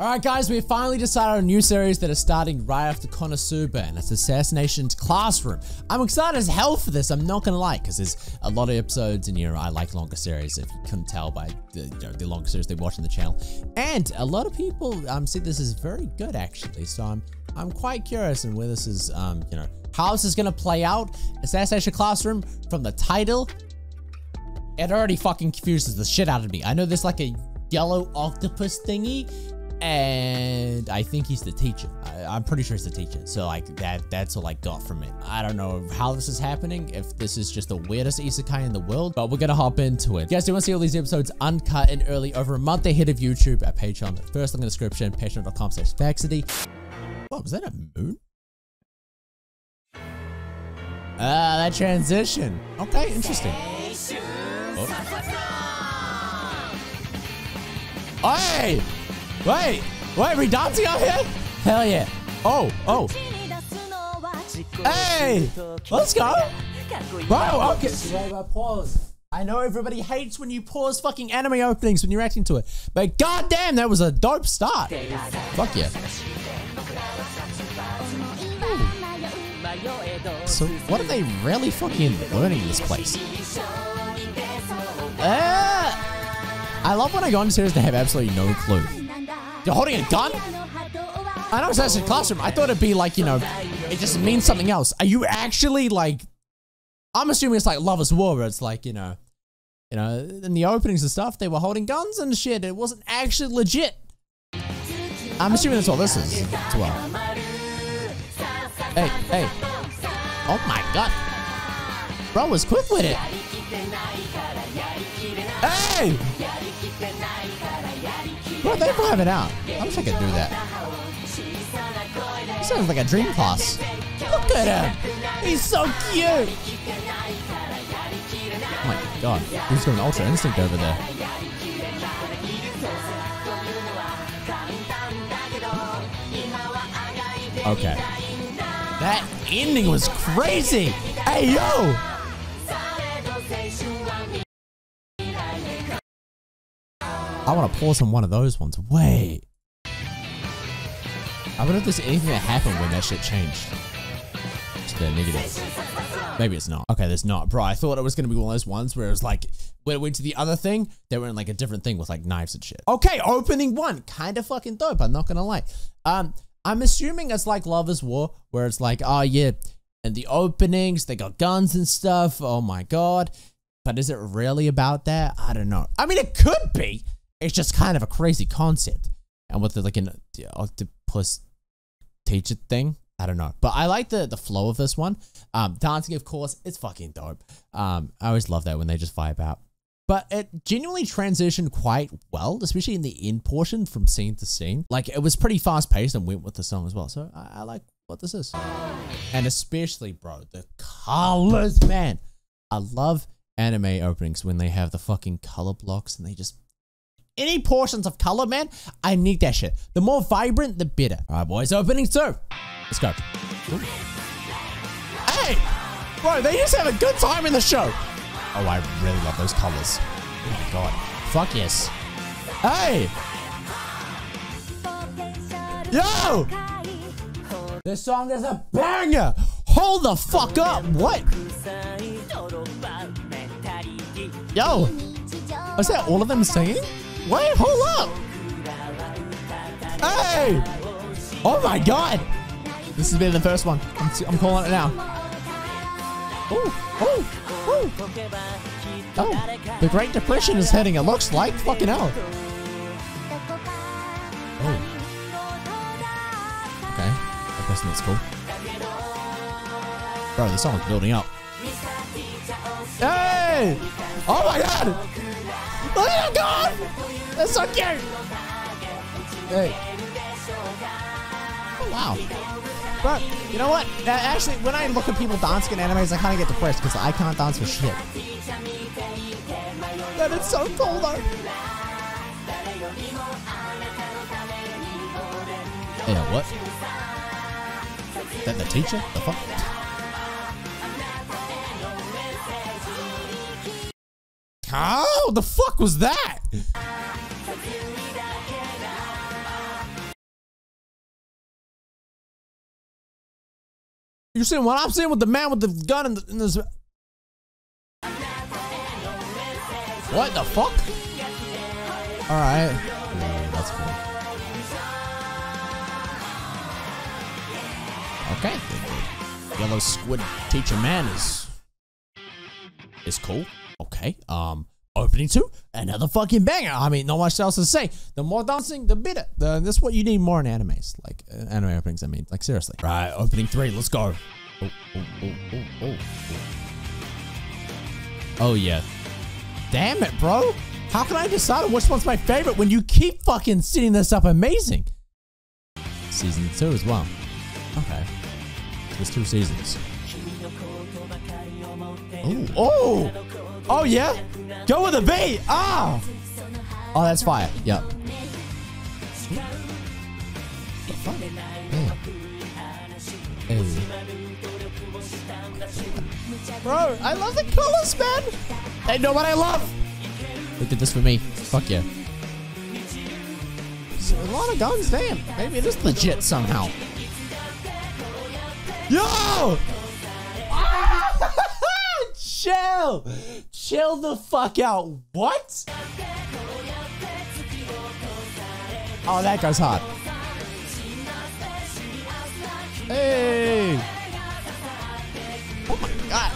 Alright guys, we finally decided on a new series that is starting right after Konosuba, and it's Assassination Classroom. I'm excited as hell for this, I'm not gonna lie, because there's a lot of episodes in here. I like longer series, if you couldn't tell by the longer series they watch on the channel. And a lot of people see this is very good actually, so I'm quite curious on where this is, you know, how this is gonna play out. Assassination Classroom, from the title, it already fucking confuses the shit out of me. I know there's like a yellow octopus thingy, and I think he's the teacher. I'm pretty sure he's the teacher. So like that's all I got from it. I don't know how this is happening, if this is just the weirdest isekai in the world, but we're gonna hop into it. You guys do want to see all these episodes uncut and early over a month ahead of YouTube at Patreon. The first link in the description, patreon.com/Faxity. What was that, a moon? Ah, that transition. Okay, interesting. Oh. Hey! Wait, we dancing out here? Hell yeah. Oh. Hey, let's go. Bro, okay. Pause. I know everybody hates when you pause fucking anime openings when you're reacting to it, but goddamn, that was a dope start. Fuck yeah. Ooh. So what are they really fucking learning in this place? I love when I go on series to have absolutely no clue. You're holding a gun? I know it's Assassination Classroom. I thought it'd be like, you know, it just means something else. Are you actually like, I'm assuming it's like Love Is War, where it's like, you know, in the openings and stuff, they were holding guns and shit. It wasn't actually legit. I'm assuming that's all this is as well. Hey. Oh my god. Bro was quick with it. Hey! Bro, they're vibing out. I wish I could do that. He sounds like a dream class. Look at him! He's so cute! Oh my god. He's got an Ultra Instinct over there. Okay. That ending was crazy! Hey, yo! I want to pause on one of those ones. Wait. I wonder if there's anything that happened when that shit changed to the negative. Maybe it's not. Okay, there's not. Bro, I thought it was going to be one of those ones where it was like, when it went to the other thing, they were in like a different thing with like knives and shit. Okay, opening one. Kind of fucking dope. I'm not going to lie. I'm assuming it's like Love Is War, where it's like, oh yeah, and the openings, they got guns and stuff. Oh my god. But is it really about that? I don't know. I mean, it could be. It's just kind of a crazy concept. And with the, like, an octopus teacher thing, I don't know. But I like the flow of this one. Dancing, of course, it's fucking dope. I always love that when they just vibe out. But it genuinely transitioned quite well, especially in the end portion from scene to scene. Like, it was pretty fast-paced and went with the song as well. So I like what this is. And especially, bro, the colors, man. I love anime openings when they have the fucking color blocks and they just... Any portions of color, man, I need that shit. The more vibrant, the better. All right, boys, opening two. Let's go. Ooh. Hey, bro, they just have a good time in the show. Oh, I really love those colors. Oh my god. Fuck yes. Hey. Yo. This song is a banger. Hold the fuck up. What? Yo. Is that all of them singing? Wait, hold up! Hey! Oh my god! This has been the first one. I'm calling it now. Ooh. Oh, the Great Depression is hitting, it looks like. Fucking hell. Oh. Okay. I guess that's cool. Bro, the song's building up. Hey! Oh my god! Oh god! That's so cute! Hey. Oh, wow. But, you know what? Actually, when I look at people dancing in animes, I kind of get depressed because I can't dance for shit. That is so cool, though. You know what? Is that the teacher? The fuck? How the fuck was that? You're seeing what I'm seeing with the man with the gun in this. What the fuck? All right. Yeah, that's cool. Okay. Yellow squid teacher man is cool. Okay. Opening two, another fucking banger. I mean, not much else to say. The more dancing, the better. That's what you need more in animes, like anime openings. I mean, like seriously. Right, opening three. Let's go. Oh yeah. Damn it, bro. How can I decide on which one's my favorite when you keep fucking setting this up amazing? Season two as well. Okay. There's two seasons. Ooh, oh. Oh yeah. Go with a V. Ah. Oh. Oh, that's fire. Yep. Bro, I love the colors, man. They know what I love. They did this for me. Fuck yeah. So, a lot of guns, damn. Maybe it is legit somehow. Yo! Chill! Chill the fuck out. What? Oh, that goes hard. Hey! Oh my god.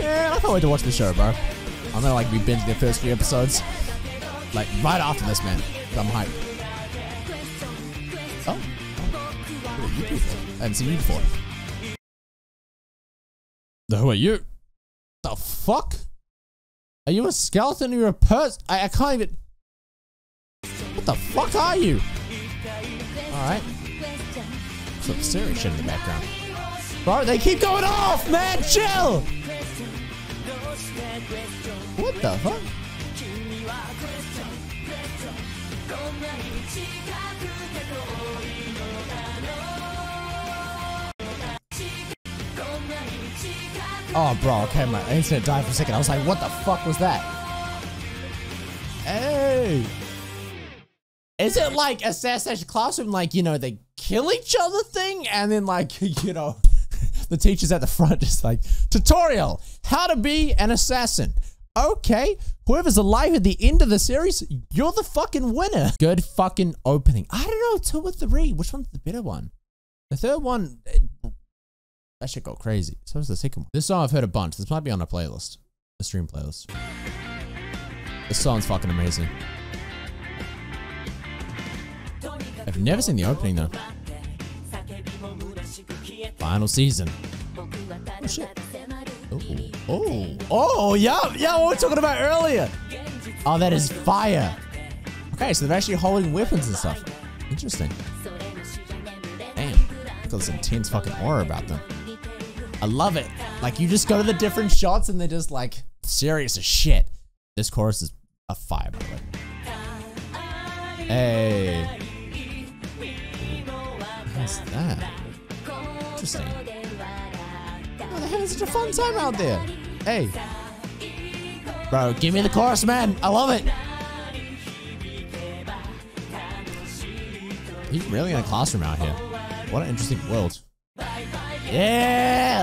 Man, I can't wait to watch this show, bro. I'm gonna like be binging the first few episodes. Like right after this, man. I'm hyped. Oh. Oh. Who are you before? I haven't seen you before. Who are you? The fuck? Are you a skeleton or a person? I can't even. What the fuck are you? Alright. Some serious shit in the background. Bro, they keep going off, man! Chill! What the fuck? Oh, bro, okay, my internet died for a second. I was like, what the fuck was that? Hey! Is it like Assassination Classroom, like, you know, they kill each other thing? And then, like, you know, the teacher's at the front just like, tutorial, how to be an assassin. Okay, whoever's alive at the end of the series, you're the fucking winner. Good fucking opening. I don't know, 2 or 3, which one's the better one? The third one... That shit got crazy. So is the second one. This song I've heard a bunch. This might be on a playlist. A stream playlist. This song's fucking amazing. I've never seen the opening though. Final season. Oh shit. Oh, oh, oh, yeah, yeah, what we were talking about earlier. Oh, that is fire. Okay, so they're actually holding weapons and stuff. Interesting. Damn. Got this intense fucking aura about them. I love it. Like, you just go to the different shots and they're just like, serious as shit. This chorus is a fire, by the way. Hey. How's that? Interesting. Oh, they're having such a fun time out there. Hey. Bro, give me the chorus, man. I love it. He's really in a classroom out here. What an interesting world. Yeah!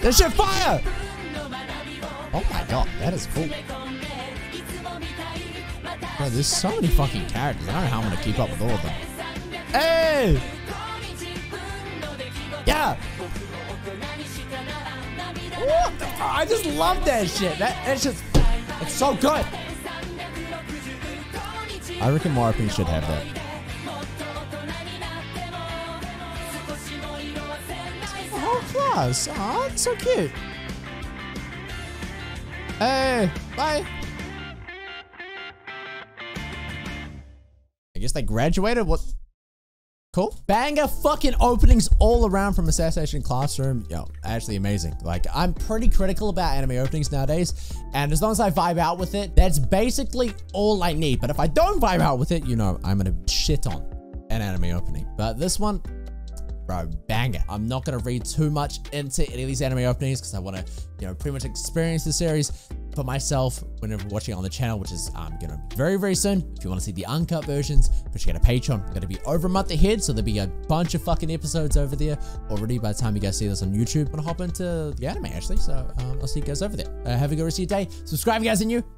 This shit fire! Oh my god, that is cool. Bro, there's so many fucking characters. I don't know how I'm gonna keep up with all of them. Hey! Yeah! What the fuck? I just love that shit. That's just... It's so good. I reckon more openings should have that. Aw, that's so cute. Hey, bye. I guess they graduated. What? Cool. Banger fucking openings all around from Assassination Classroom. Yo, actually amazing. Like, I'm pretty critical about anime openings nowadays. And as long as I vibe out with it, that's basically all I need. But if I don't vibe out with it, you know, I'm gonna shit on an anime opening. But this one... bro, banger. I'm not gonna read too much into any of these anime openings because I want to, you know, pretty much experience the series for myself whenever watching it on the channel, which is gonna be very, very soon. If you want to see the uncut versions, but you get a Patreon, it's gonna be over a month ahead, so there'll be a bunch of fucking episodes over there already by the time you guys see this on YouTube. I'm gonna hop into the anime actually, so I'll see you guys over there. Have a good rest of your day. Subscribe, guys, and you.